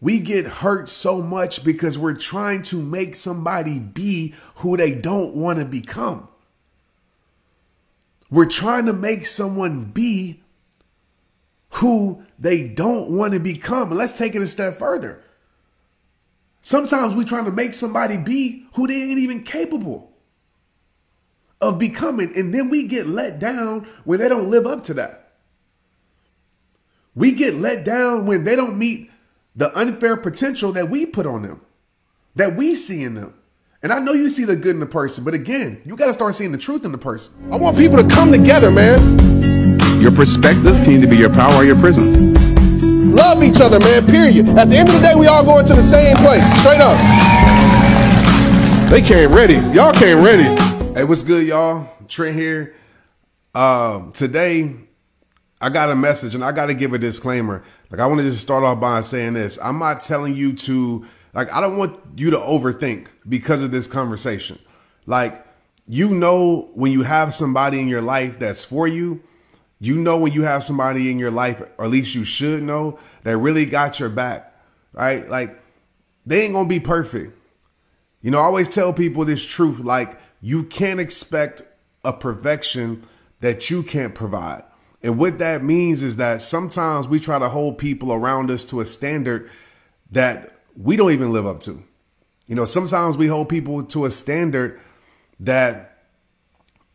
We get hurt so much because we're trying to make somebody be who they don't want to become. We're trying to make someone be who they don't want to become. And let's take it a step further. Sometimes we're trying to make somebody be who they ain't even capable of becoming. And then we get let down when they don't live up to that. We get let down when they don't meet the unfair potential that we put on them, that we see in them. And I know you see the good in the person, but again, you got to start seeing the truth in the person. I want people to come together, man. Your perspective can either be your power or your prison. Love each other, man, period. At the end of the day, we all going to the same place, straight up. They came ready. Y'all came ready. Hey, what's good, y'all? Trent here. Today, I got a message and I got to give a disclaimer. Like, I want to just start off by saying this. I'm not telling you to, like, I don't want you to overthink because of this conversation. Like, you know, when you have somebody in your life that's for you, you know, when you have somebody in your life, or at least you should know, that really got your back, right? Like, they ain't going to be perfect. You know, I always tell people this truth. Like, you can't expect a perfection that you can't provide. And what that means is that sometimes we try to hold people around us to a standard that we don't even live up to. You know, sometimes we hold people to a standard that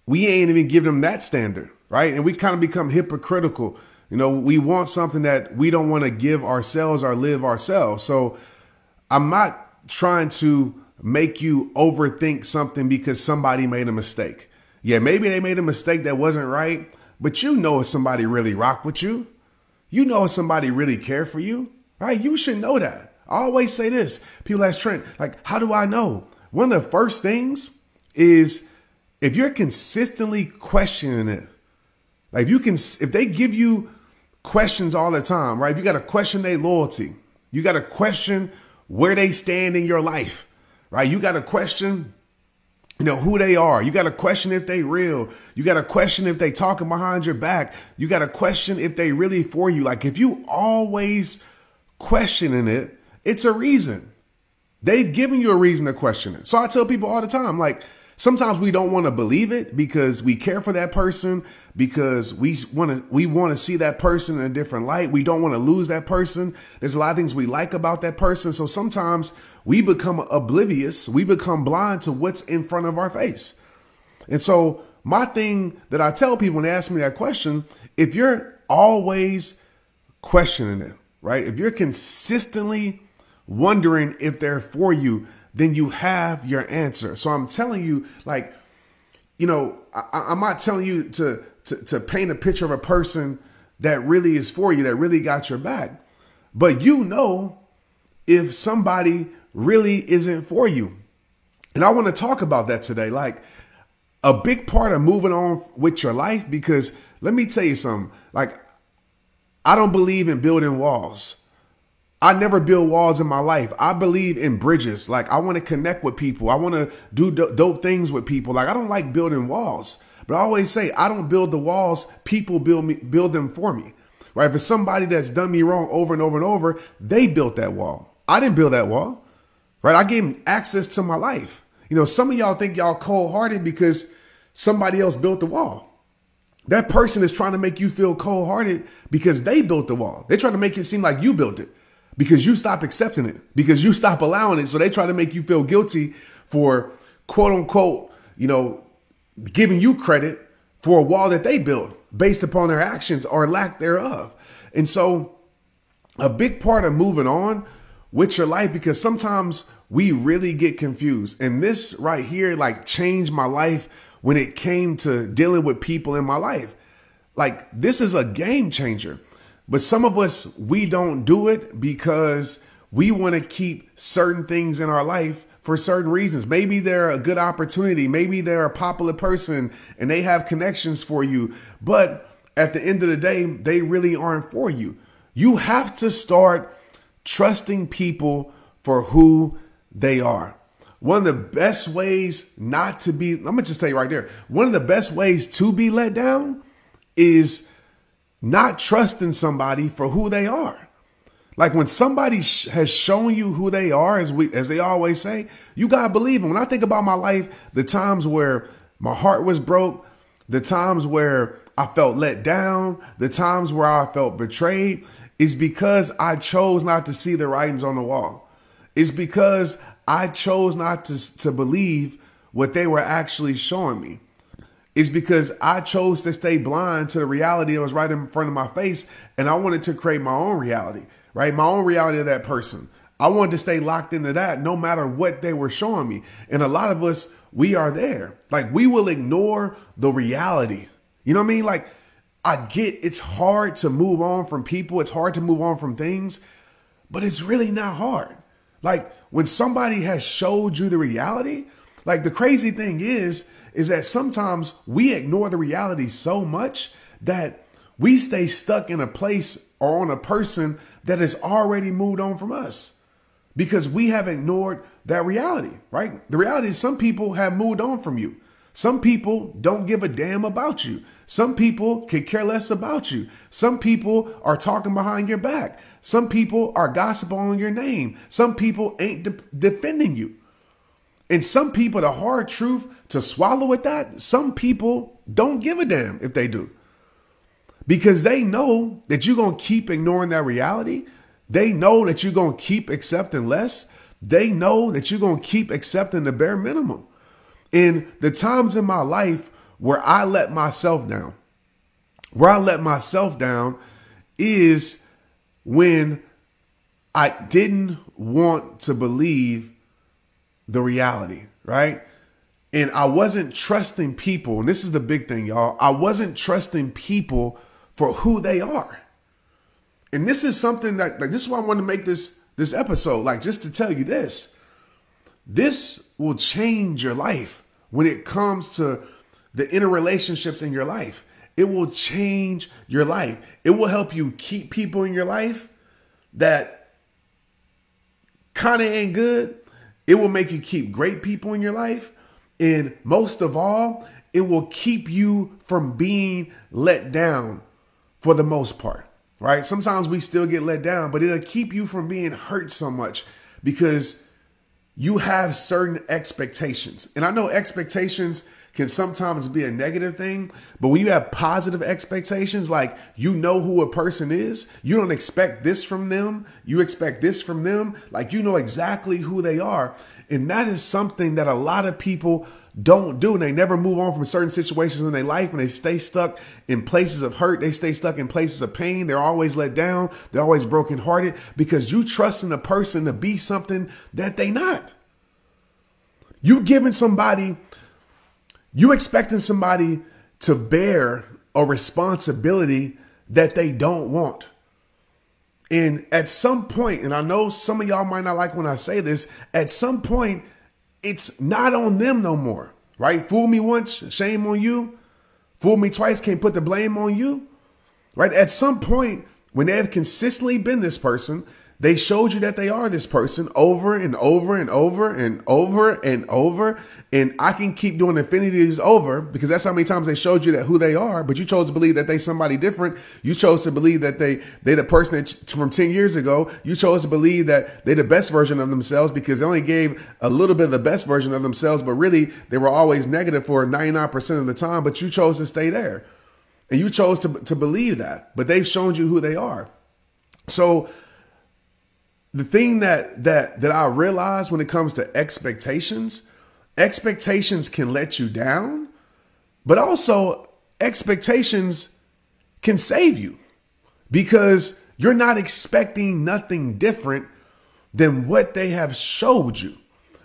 we ain't even give them that standard, right? And we kind of become hypocritical. You know, we want something that we don't want to give ourselves or live ourselves. So I'm not trying to make you overthink something because somebody made a mistake. Yeah, maybe they made a mistake that wasn't right. But you know if somebody really rock with you. You know if somebody really care for you, right? You should know that. I always say this. People ask Trent, like, how do I know? One of the first things is if you're consistently questioning it. Like, if they give you questions all the time, right? If you got to question their loyalty. You got to question where they stand in your life, right? You got to question, you know, who they are. You got to question if they real. You got to question if they talking behind your back. You got to question if they really for you. Like, if you always questioning it, it's a reason. They've given you a reason to question it. So I tell people all the time, like, sometimes we don't want to believe it because we care for that person, because we want to see that person in a different light. We don't want to lose that person. There's a lot of things we like about that person. So sometimes we become oblivious. We become blind to what's in front of our face. And so my thing that I tell people when they ask me that question, if you're always questioning it, right? If you're consistently wondering if they're for you, then you have your answer. So I'm telling you, like, you know, I'm not telling you to paint a picture of a person that really is for you, that really got your back. But you know if somebody really isn't for you. And I want to talk about that today. Like, a big part of moving on with your life, because let me tell you something. Like, I don't believe in building walls. I never build walls in my life. I believe in bridges. Like, I want to connect with people. I want to do dope things with people. Like, I don't like building walls, but I always say I don't build the walls. People build them for me, right? If it's somebody that's done me wrong over and over and over, they built that wall. I didn't build that wall, right? I gave them access to my life. You know, some of y'all think y'all cold-hearted because somebody else built the wall. That person is trying to make you feel cold-hearted because they built the wall. They try to make it seem like you built it, because you stop accepting it, because you stop allowing it. So they try to make you feel guilty for, quote unquote, you know, giving you credit for a wall that they built based upon their actions or lack thereof. And so a big part of moving on with your life, because sometimes we really get confused. And this right here, like, changed my life when it came to dealing with people in my life. Like, this is a game changer. But some of us, we don't do it because we want to keep certain things in our life for certain reasons. Maybe they're a good opportunity. Maybe they're a popular person and they have connections for you. But at the end of the day, they really aren't for you. You have to start trusting people for who they are. One of the best ways not to be, I'm going to just tell you right there, one of the best ways to be let down is not trusting somebody for who they are. Like when somebody has shown you who they are, as they always say, you gotta believe them. When I think about my life, the times where my heart was broke, the times where I felt let down, the times where I felt betrayed, is because I chose not to see the writings on the wall. It's because I chose not to believe what they were actually showing me. It's because I chose to stay blind to the reality that was right in front of my face, and I wanted to create my own reality. Right? My own reality of that person. I wanted to stay locked into that no matter what they were showing me. And a lot of us, we are there. Like, we will ignore the reality. You know what I mean? Like, I get it's hard to move on from people. It's hard to move on from things, but it's really not hard. Like, when somebody has showed you the reality, like, the crazy thing is that sometimes we ignore the reality so much that we stay stuck in a place or on a person that has already moved on from us because we have ignored that reality, right? The reality is some people have moved on from you. Some people don't give a damn about you. Some people can care less about you. Some people are talking behind your back. Some people are gossiping on your name. Some people ain't defending you. And some people, the hard truth to swallow with that, some people don't give a damn if they do. Because they know that you're going to keep ignoring that reality. They know that you're going to keep accepting less. They know that you're going to keep accepting the bare minimum. And the times in my life where I let myself down, is when I didn't want to believe the reality, right? And I wasn't trusting people. And this is the big thing, y'all. I wasn't trusting people for who they are. And this is something that, like, this is why I want to make this episode, like, just to tell you this. This will change your life when it comes to the inner relationships in your life. It will change your life. It will help you keep people in your life that kind of ain't good. It will make you keep great people in your life. And most of all, it will keep you from being let down for the most part, right? Sometimes we still get let down, but it'll keep you from being hurt so much because you have certain expectations. And I know expectations can sometimes be a negative thing, but when you have positive expectations, like, you know who a person is, you don't expect this from them, you expect this from them, like, you know exactly who they are. And that is something that a lot of people don't do. And they never move on from certain situations in their life, and they stay stuck in places of hurt. They stay stuck in places of pain. They're always let down. They're always brokenhearted because you trusting a person to be something that they not. You giving somebody, you expecting somebody to bear a responsibility that they don't want. And at some point, and I know some of y'all might not like when I say this, at some point, it's not on them no more, right? Fool me once, shame on you. Fool me twice, can't put the blame on you, right? At some point, when they have consistently been this person, they showed you that they are this person over and over and over and over and over. And I can keep doing infinities over because that's how many times they showed you that who they are. But you chose to believe that they somebody different. You chose to believe that they the person that from 10 years ago. You chose to believe that they the best version of themselves because they only gave a little bit of the best version of themselves. But really, they were always negative for 99% of the time. But you chose to stay there and you chose to believe that. But they've shown you who they are. So the thing that I realize when it comes to expectations can let you down, but also expectations can save you because you're not expecting nothing different than what they have showed you.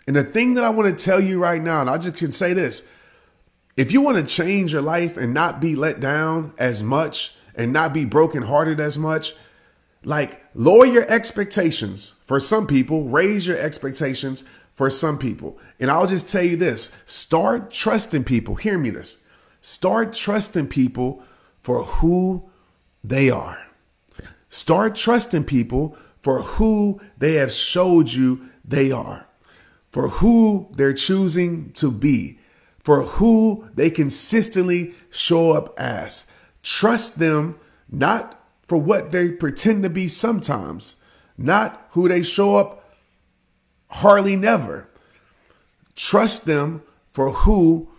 And the thing that I want to tell you right now, and I just can say this, if you want to change your life and not be let down as much and not be brokenhearted as much, like, lower your expectations for some people, raise your expectations for some people. And I'll just tell you this, start trusting people. Hear me this. Start trusting people for who they are. Start trusting people for who they have showed you they are, for who they're choosing to be, for who they consistently show up as. Trust them, not for what they pretend to be sometimes, not who they show up hardly never. Trust them for who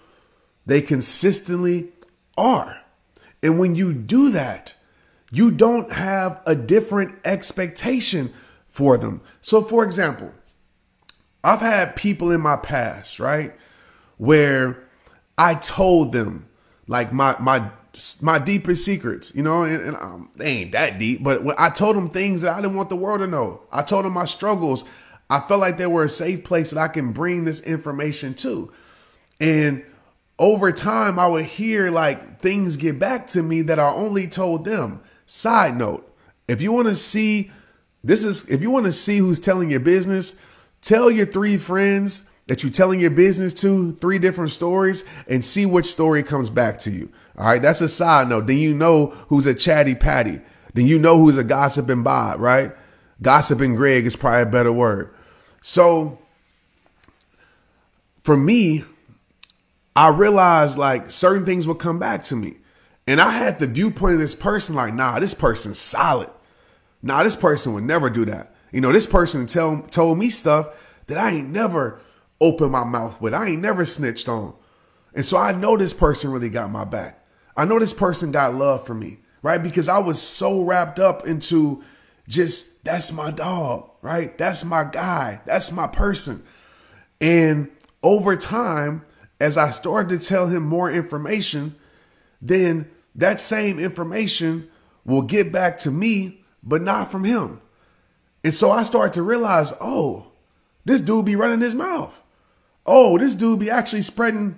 they consistently are. And when you do that, you don't have a different expectation for them. So for example, I've had people in my past, right, where I told them like my deepest secrets, you know, and they ain't that deep, but when I told them things that I didn't want the world to know. I told them my struggles. I felt like they were a safe place that I can bring this information to. And over time, I would hear like things get back to me that I only told them. Side note, if you want to see, if you want to see who's telling your business, tell your 3 friends that you're telling your business to 3 different stories and see which story comes back to you. All right. That's a side note. Then you know who's a chatty patty. Then you know who's a gossiping Bob, right? Gossiping Greg is probably a better word. So for me, I realized like certain things would come back to me, and I had the viewpoint of this person like, nah, this person's solid. Nah, this person would never do that. You know, this person told me stuff that I ain't never opened my mouth with. I ain't never snitched on. And so I know this person really got my back. I know this person got love for me, right? Because I was so wrapped up into just, that's my dog, right? That's my guy. That's my person. And over time, as I started to tell him more information, then that same information will get back to me, but not from him. And so I started to realize, oh, this dude be running his mouth. Oh, this dude be actually spreading,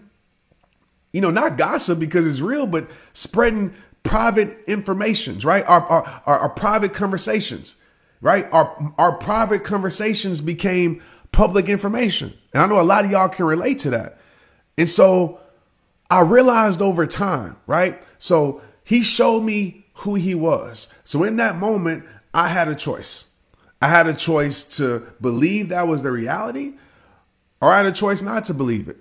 you know, not gossip because it's real, but spreading private informations, right? Our private conversations, right? Our private conversations became public information. And I know a lot of y'all can relate to that. And so I realized over time, right? So he showed me who he was. So in that moment, I had a choice. I had a choice to believe that was the reality, or I had a choice not to believe it.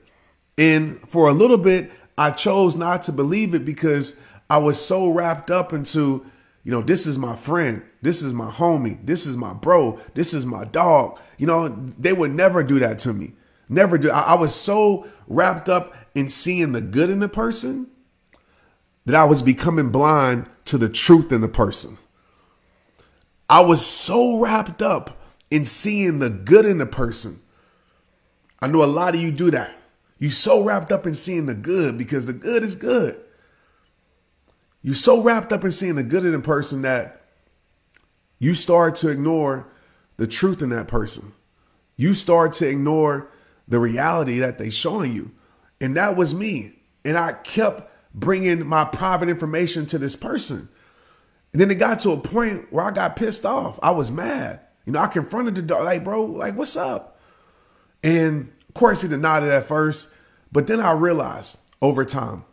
And for a little bit, I chose not to believe it because I was so wrapped up into, you know, this is my friend. This is my homie. This is my bro. This is my dog. You know, they would never do that to me. Never do. I was so wrapped up in seeing the good in the person that I was becoming blind to the truth in the person. I was so wrapped up in seeing the good in the person. I know a lot of you do that. You're so wrapped up in seeing the good because the good is good. You're so wrapped up in seeing the good in the person that you start to ignore the truth in that person. You start to ignore the reality that they're showing you. And that was me. And I kept bringing my private information to this person. And then it got to a point where I got pissed off. I was mad. You know, I confronted the dog, like, bro, like, what's up? And of course he denied it at first, but then I realized over time,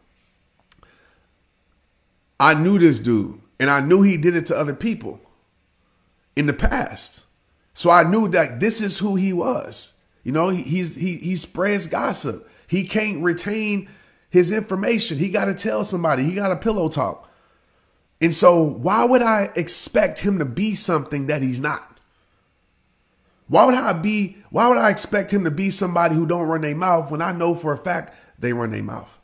I knew this dude and I knew he did it to other people in the past. So I knew that this is who he was. You know, he spreads gossip. He can't retain his information. He got to tell somebody. He got a pillow talk. And so why would I expect him to be something that he's not? Why would I expect him to be somebody who don't run their mouth when I know for a fact they run their mouth?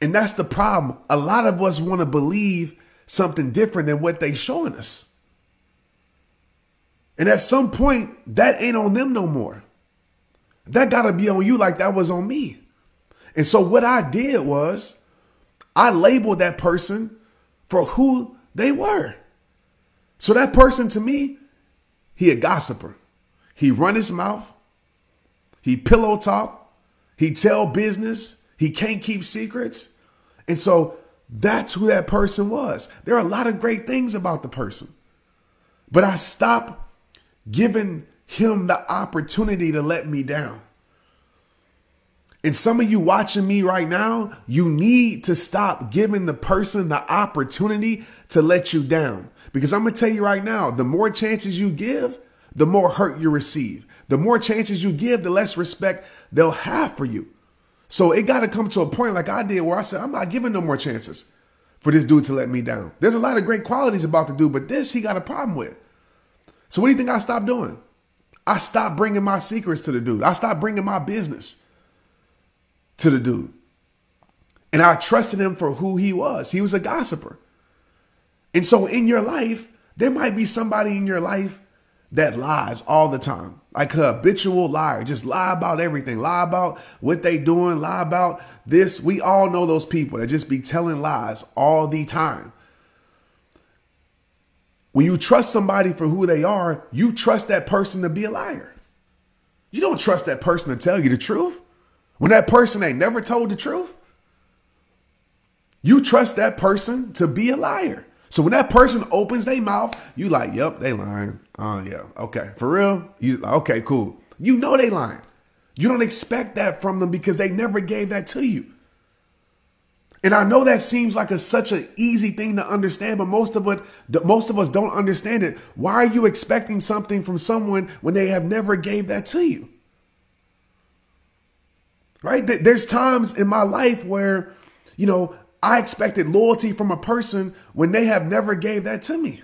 And that's the problem. A lot of us want to believe something different than what they showing us. And at some point, that ain't on them no more. That got to be on you like that was on me. And so what I did was I labeled that person for who they were. So that person to me, he a gossiper. He run his mouth. He pillow talk. He tell business. He can't keep secrets. And so that's who that person was. There are a lot of great things about the person. But I stopped giving him the opportunity to let me down. And some of you watching me right now, you need to stop giving the person the opportunity to let you down. Because I'm going to tell you right now, the more chances you give, the more hurt you receive. The more chances you give, the less respect they'll have for you. So it got to come to a point like I did where I said, I'm not giving no more chances for this dude to let me down. There's a lot of great qualities about the dude, but this he got a problem with. So what do you think I stopped doing? I stopped bringing my secrets to the dude. I stopped bringing my business to the dude. And I trusted him for who he was. He was a gossiper. And so in your life, there might be somebody in your life that lies all the time, like a habitual liar, just lie about everything, lie about what they doing, lie about this. We all know those people that just be telling lies all the time. When you trust somebody for who they are, you trust that person to be a liar. You don't trust that person to tell you the truth. When that person ain't never told the truth, you trust that person to be a liar. So when that person opens their mouth, you like, yep, they lying. Oh, yeah. Okay. For real? You okay, cool. You know they lying. You don't expect that from them because they never gave that to you. And I know that seems like such an easy thing to understand, but most of us don't understand it. Why are you expecting something from someone when they have never gave that to you? Right? There's times in my life where, you know, I expected loyalty from a person when they have never gave that to me.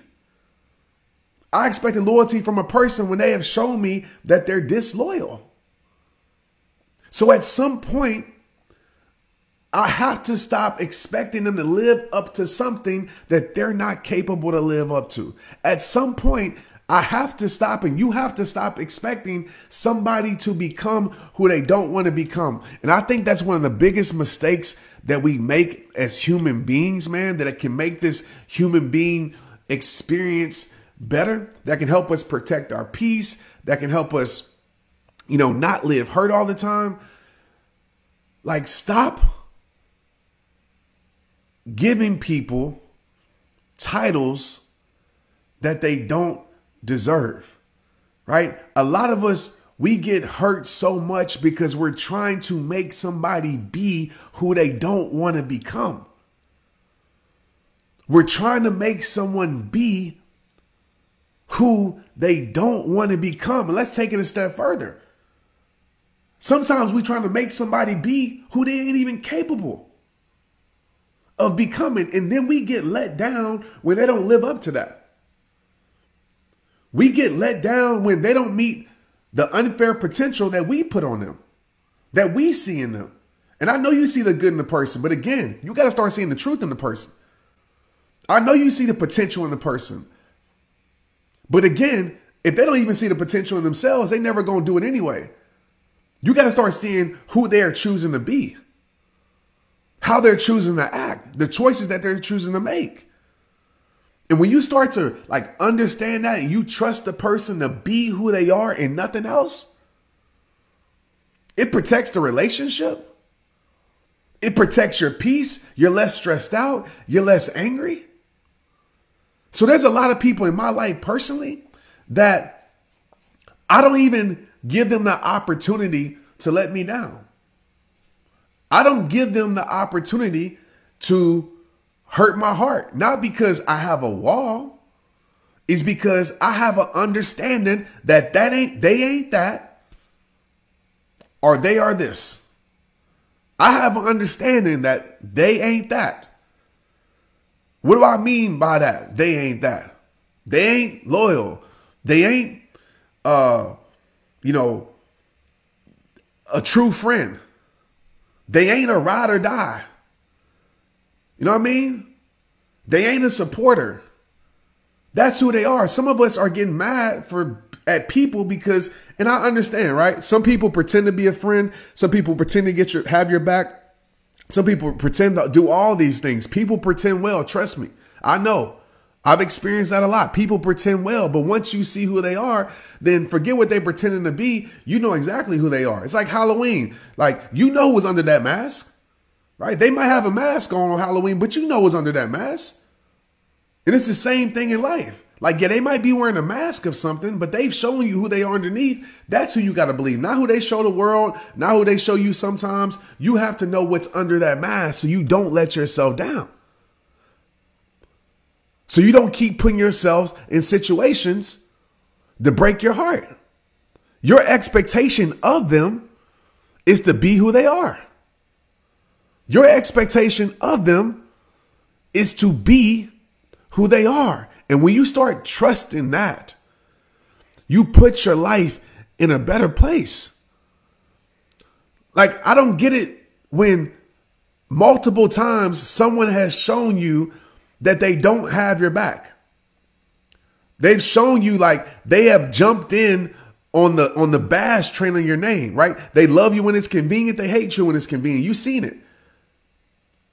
I expected loyalty from a person when they have shown me that they're disloyal. So at some point, I have to stop expecting them to live up to something that they're not capable to live up to. At some point, I have to stop, and you have to stop expecting somebody to become who they don't want to become. And I think that's one of the biggest mistakes that we make as human beings, man, that it can make this human being experience better, that can help us protect our peace, that can help us, you know, not live hurt all the time. Like, stop giving people titles that they don't deserve, right? A lot of us, we get hurt so much because we're trying to make somebody be who they don't want to become. We're trying to make someone be who they don't want to become. And let's take it a step further. Sometimes we're trying to make somebody be who they ain't even capable of becoming. And then we get let down when they don't live up to that. We get let down when they don't meet the unfair potential that we put on them, that we see in them. And I know you see the good in the person, but again, you got to start seeing the truth in the person. I know you see the potential in the person, but again, if they don't even see the potential in themselves, they never going to do it anyway. You got to start seeing who they are choosing to be, how they're choosing to act, the choices that they're choosing to make. And when you start to like understand that and you trust the person to be who they are and nothing else, it protects the relationship. It protects your peace. You're less stressed out. You're less angry. So there's a lot of people in my life personally that I don't even give them the opportunity to let me down. I don't give them the opportunity to hurt my heart, not because I have a wall, it's because I have an understanding that they ain't that, or they are this. I have an understanding that they ain't that. What do I mean by that? They ain't that. They ain't loyal. They ain't, you know, a true friend. They ain't a ride or die. You know what I mean? They ain't a supporter. That's who they are. Some of us are getting mad at people because, and I understand, right? Some people pretend to be a friend. Some people pretend to have your back. Some people pretend to do all these things. People pretend well, trust me. I know. I've experienced that a lot. People pretend well, but once you see who they are, then forget what they're pretending to be. You know exactly who they are. It's like Halloween. Like, you know who's under that mask. Right? They might have a mask on Halloween, but you know what's under that mask. And it's the same thing in life. Like, yeah, they might be wearing a mask of something, but they've shown you who they are underneath. That's who you got to believe. Not who they show the world, not who they show you sometimes. You have to know what's under that mask so you don't let yourself down. So you don't keep putting yourself in situations that break your heart. Your expectation of them is to be who they are. Your expectation of them is to be who they are. And when you start trusting that, you put your life in a better place. Like, I don't get it when multiple times someone has shown you that they don't have your back. They've shown you, like, they have jumped in on the bash train on your name, right? They love you when it's convenient. They hate you when it's convenient. You've seen it.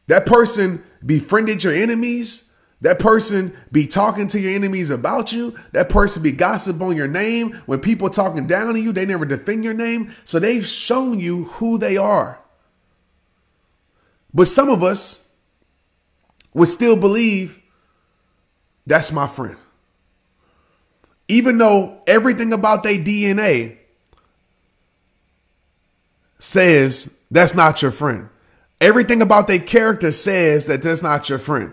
That person befriended your enemies. That person be talking to your enemies about you. That person be gossip on your name. When people talking down to you, they never defend your name. So they've shown you who they are. But some of us would still believe that's my friend. Even though everything about their DNA says that's not your friend. Everything about their character says that that's not your friend.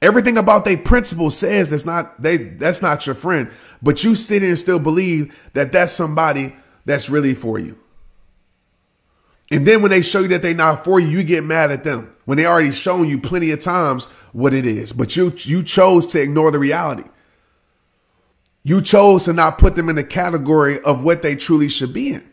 Everything about their principles says that's not your friend. But you sit in and still believe that that's somebody that's really for you. And then when they show you that they're not for you, you get mad at them. When they already shown you plenty of times what it is. But you chose to ignore the reality. You chose to not put them in the category of what they truly should be in.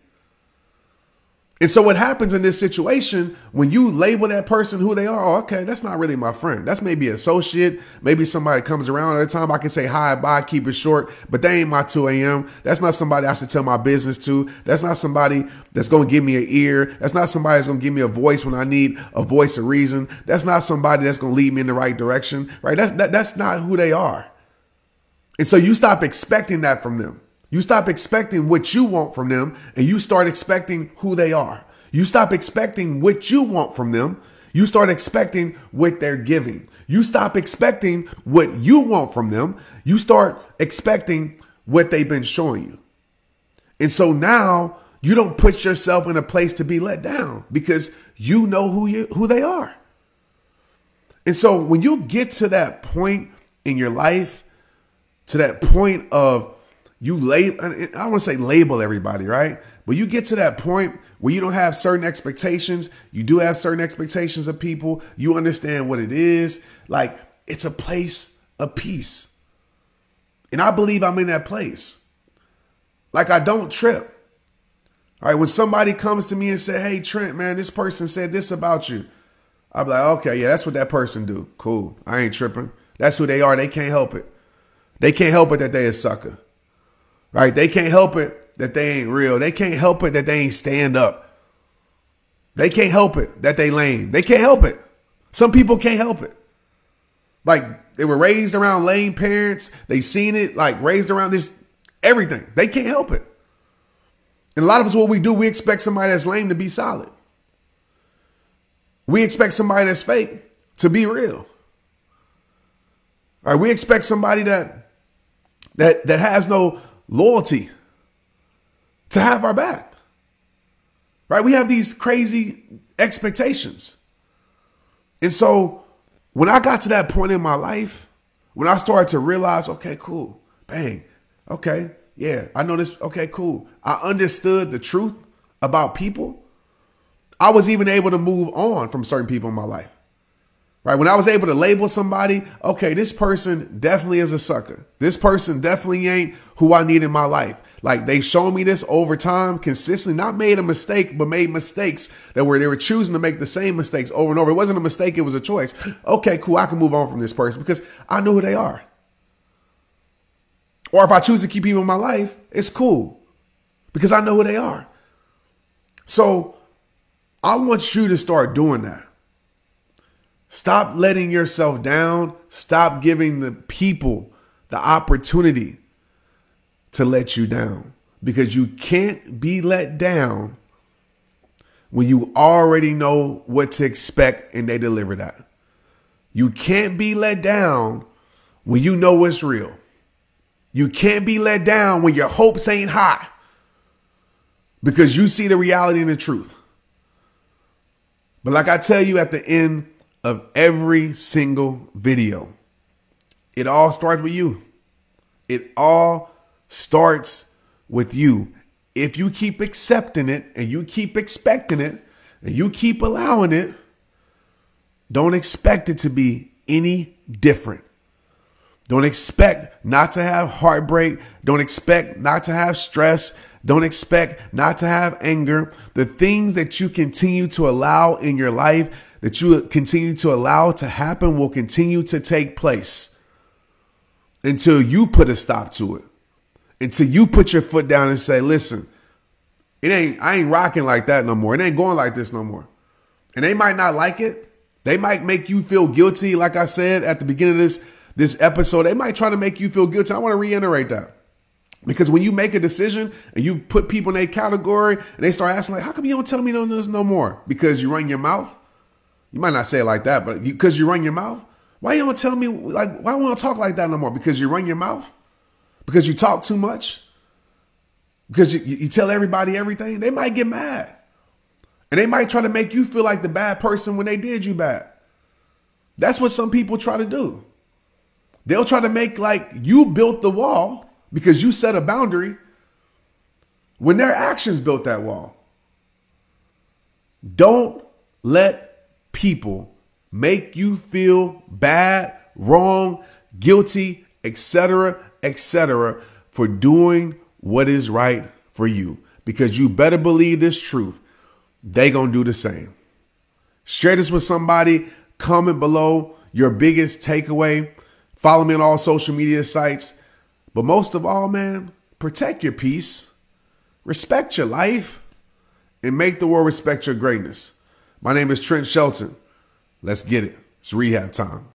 And so what happens in this situation, when you label that person who they are, oh, okay, that's not really my friend. That's maybe an associate. Maybe somebody comes around at a time. I can say hi, bye, keep it short, but they ain't my 2 a.m. That's not somebody I should tell my business to. That's not somebody that's going to give me an ear. That's not somebody that's going to give me a voice when I need a voice of reason. That's not somebody that's going to lead me in the right direction, right? That's not who they are. And so you stop expecting that from them. You stop expecting what you want from them, and you start expecting who they are. You stop expecting what you want from them. You start expecting what they're giving. You stop expecting what you want from them. You start expecting what they've been showing you. And so now you don't put yourself in a place to be let down because you know who they are. And so when you get to that point in your life, to that point of you label, I don't want to say label everybody, right? But you get to that point where you don't have certain expectations. You do have certain expectations of people. You understand what it is. Like, it's a place of peace. And I believe I'm in that place. Like, I don't trip. All right, when somebody comes to me and say, hey, Trent, man, this person said this about you. I'll be like, okay, yeah, that's what that person do. Cool. I ain't tripping. That's who they are. They can't help it. They can't help it that they a sucker, right? They can't help it that they ain't real. They can't help it that they ain't stand up. They can't help it that they lame. They can't help it. Some people can't help it. Like, they were raised around lame parents. They seen it, like, raised around this, everything. They can't help it. And a lot of us, what we do, we expect somebody that's lame to be solid. We expect somebody that's fake to be real. All right, we expect somebody that has no loyalty to have our back, right? We have these crazy expectations. And so when I got to that point in my life, when I started to realize, okay, cool, bang, okay, yeah, I know this, okay, cool. I understood the truth about people. I was even able to move on from certain people in my life. Right? When I was able to label somebody, okay, this person definitely is a sucker. This person definitely ain't who I need in my life. Like, they've shown me this over time, consistently, not made a mistake, but made mistakes that were, they were choosing to make the same mistakes over and over. It wasn't a mistake. It was a choice. Okay, cool. I can move on from this person because I know who they are. Or if I choose to keep people in my life, it's cool because I know who they are. So I want you to start doing that. Stop letting yourself down. Stop giving the people the opportunity to let you down, because you can't be let down when you already know what to expect and they deliver that. You can't be let down when you know what's real. You can't be let down when your hopes ain't high, because you see the reality and the truth. But like I tell you at the end of every single video, it all starts with you. It all starts with you. If you keep accepting it and you keep expecting it and you keep allowing it, don't expect it to be any different. Don't expect not to have heartbreak. Don't expect not to have stress. Don't expect not to have anger. The things that you continue to allow in your life, that you continue to allow to happen, will continue to take place until you put a stop to it. Until you put your foot down and say, listen, I ain't rocking like that no more. It ain't going like this no more. And they might not like it. They might make you feel guilty. Like I said at the beginning of this episode, they might try to make you feel guilty. I want to reiterate that. Because when you make a decision and you put people in a category and they start asking, like, how come you don't tell me this no more? Because you run your mouth. You might not say it like that, but because you run your mouth. Why you don't tell me, like, why won't I talk like that no more? Because you run your mouth? Because you talk too much? Because you tell everybody everything? They might get mad. And they might try to make you feel like the bad person when they did you bad. That's what some people try to do. They'll try to make like you built the wall because you set a boundary when their actions built that wall. Don't let people make you feel bad, wrong, guilty, etc., etc., for doing what is right for you, because you better believe this truth. They gonna do the same. Share this with somebody. Comment below your biggest takeaway. Follow me on all social media sites. But most of all, man, protect your peace, respect your life, and make the world respect your greatness. My name is Trent Shelton. Let's get it. It's rehab time.